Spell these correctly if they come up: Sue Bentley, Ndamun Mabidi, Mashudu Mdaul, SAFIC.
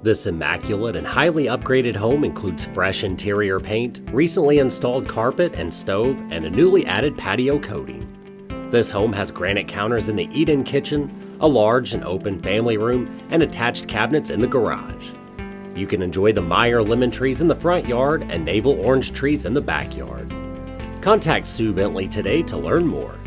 This immaculate and highly upgraded home includes fresh interior paint, recently installed carpet and stove, and a newly added patio coating. This home has granite counters in the eat-in kitchen, a large and open family room, and attached cabinets in the garage. You can enjoy the Meyer lemon trees in the front yard and navel orange trees in the backyard. Contact Sue Bentley today to learn more.